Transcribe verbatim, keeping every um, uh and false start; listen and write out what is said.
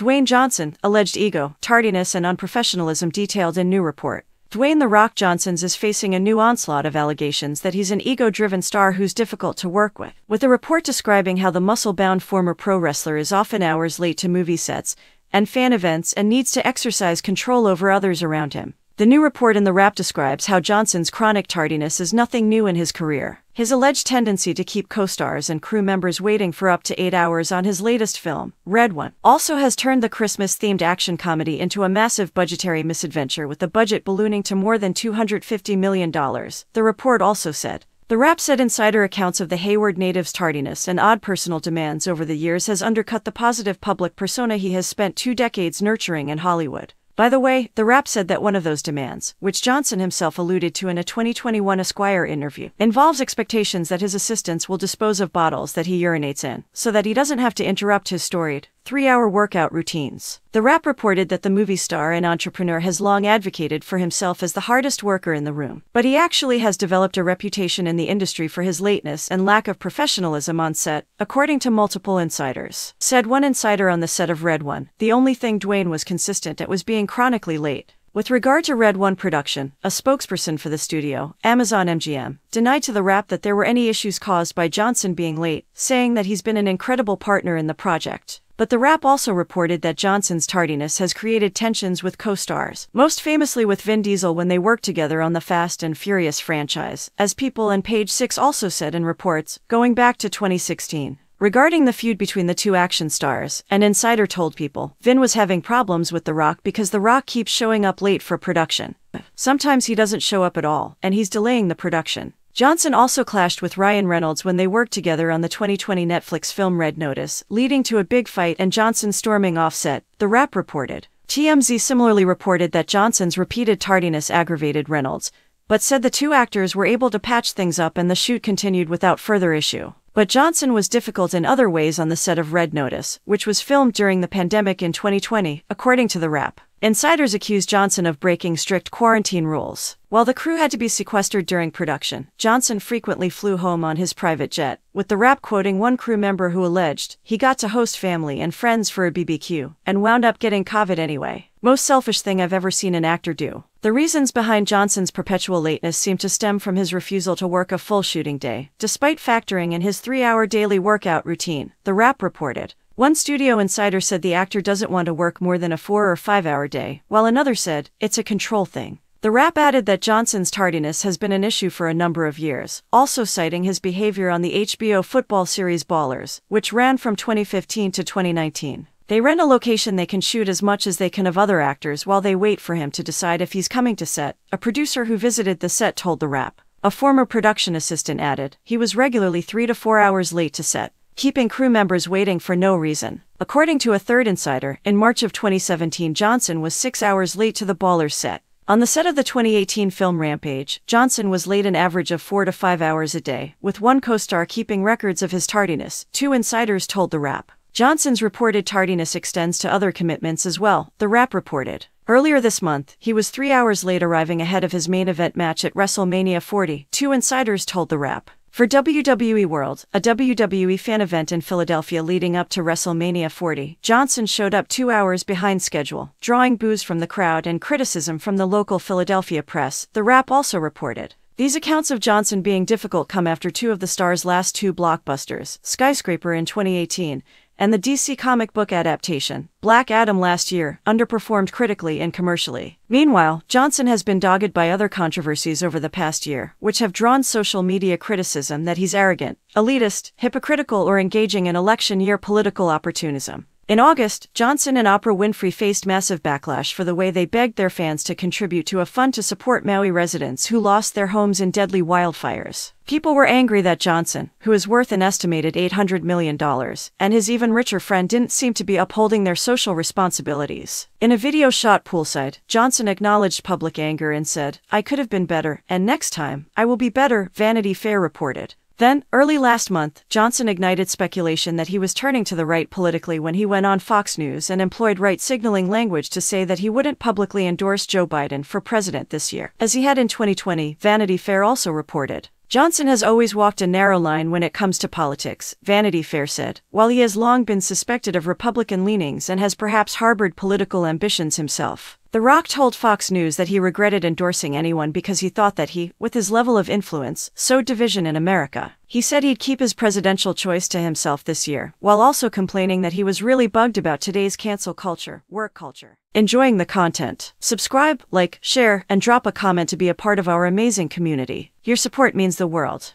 Dwayne Johnson, alleged ego, tardiness and unprofessionalism detailed in new report. Dwayne "The Rock" Johnson is facing a new onslaught of allegations that he's an ego-driven star who's difficult to work with, with a report describing how the muscle-bound former pro wrestler is often hours late to movie sets and fan events and needs to exercise control over others around him. The new report in The Wrap describes how Johnson's chronic tardiness is nothing new in his career. His alleged tendency to keep co-stars and crew members waiting for up to eight hours on his latest film, Red One, also has turned the Christmas-themed action comedy into a massive budgetary misadventure, with the budget ballooning to more than two hundred fifty million dollars, the report also said. The Wrap said insider accounts of the Hayward native's tardiness and odd personal demands over the years has undercut the positive public persona he has spent two decades nurturing in Hollywood. By the way, The Wrap said that one of those demands, which Johnson himself alluded to in a twenty twenty-one Esquire interview, involves expectations that his assistants will dispose of bottles that he urinates in, so that he doesn't have to interrupt his storied three-hour workout routines. The Wrap reported that the movie star and entrepreneur has long advocated for himself as the hardest worker in the room, but he actually has developed a reputation in the industry for his lateness and lack of professionalism on set, according to multiple insiders. Said one insider on the set of Red One, the only thing Dwayne was consistent at was being chronically late. With regard to Red One production, a spokesperson for the studio, Amazon M G M, denied to The Wrap that there were any issues caused by Johnson being late, saying that he's been an incredible partner in the project. But The Wrap also reported that Johnson's tardiness has created tensions with co-stars, most famously with Vin Diesel when they worked together on the Fast and Furious franchise, as People and Page Six also said in reports, going back to twenty sixteen. Regarding the feud between the two action stars, an insider told People, Vin was having problems with The Rock because The Rock keeps showing up late for production. Sometimes he doesn't show up at all, and he's delaying the production. Johnson also clashed with Ryan Reynolds when they worked together on the twenty twenty Netflix film Red Notice, leading to a big fight and Johnson storming off set, The Wrap reported. T M Z similarly reported that Johnson's repeated tardiness aggravated Reynolds, but said the two actors were able to patch things up and the shoot continued without further issue. But Johnson was difficult in other ways on the set of Red Notice, which was filmed during the pandemic in twenty twenty, according to The Wrap. Insiders accused Johnson of breaking strict quarantine rules. While the crew had to be sequestered during production, Johnson frequently flew home on his private jet, with The Wrap quoting one crew member who alleged, he got to host family and friends for a B B Q, and wound up getting COVID anyway. Most selfish thing I've ever seen an actor do. The reasons behind Johnson's perpetual lateness seem to stem from his refusal to work a full shooting day, despite factoring in his three-hour daily workout routine, The Wrap reported. One studio insider said the actor doesn't want to work more than a four- or five-hour day, while another said, it's a control thing. The Wrap added that Johnson's tardiness has been an issue for a number of years, also citing his behavior on the H B O football series Ballers, which ran from twenty fifteen to twenty nineteen. They rent a location they can shoot as much as they can of other actors while they wait for him to decide if he's coming to set, a producer who visited the set told The Wrap. A former production assistant added, he was regularly three to four hours late to set, keeping crew members waiting for no reason. According to a third insider, in March of twenty seventeen, Johnson was six hours late to the Ballers set. On the set of the twenty eighteen film Rampage, Johnson was late an average of four to five hours a day, with one co-star keeping records of his tardiness, two insiders told The Wrap. Johnson's reported tardiness extends to other commitments as well, The Wrap reported. Earlier this month, he was three hours late arriving ahead of his main event match at WrestleMania forty, two insiders told The Wrap. For W W E World, a W W E fan event in Philadelphia leading up to WrestleMania forty, Johnson showed up two hours behind schedule, drawing boos from the crowd and criticism from the local Philadelphia press, The Wrap also reported. These accounts of Johnson being difficult come after two of the star's last two blockbusters, Skyscraper in twenty eighteen, and the D C comic book adaptation, Black Adam last year, underperformed critically and commercially. Meanwhile, Johnson has been dogged by other controversies over the past year, which have drawn social media criticism that he's arrogant, elitist, hypocritical, or engaging in election-year political opportunism. In August, Johnson and Oprah Winfrey faced massive backlash for the way they begged their fans to contribute to a fund to support Maui residents who lost their homes in deadly wildfires. People were angry that Johnson, who is worth an estimated eight hundred million dollars, and his even richer friend didn't seem to be upholding their social responsibilities. In a video shot poolside, Johnson acknowledged public anger and said, "I could have been better, and next time, I will be better," Vanity Fair reported. Then, early last month, Johnson ignited speculation that he was turning to the right politically when he went on Fox News and employed right-signaling language to say that he wouldn't publicly endorse Joe Biden for president this year, as he had in twenty twenty, Vanity Fair also reported. Johnson has always walked a narrow line when it comes to politics, Vanity Fair said. While he has long been suspected of Republican leanings and has perhaps harbored political ambitions himself, The Rock told Fox News that he regretted endorsing anyone because he thought that he, with his level of influence, sowed division in America. He said he'd keep his presidential choice to himself this year, while also complaining that he was really bugged about today's cancel culture, work culture. Enjoying the content? Subscribe, like, share, and drop a comment to be a part of our amazing community. Your support means the world.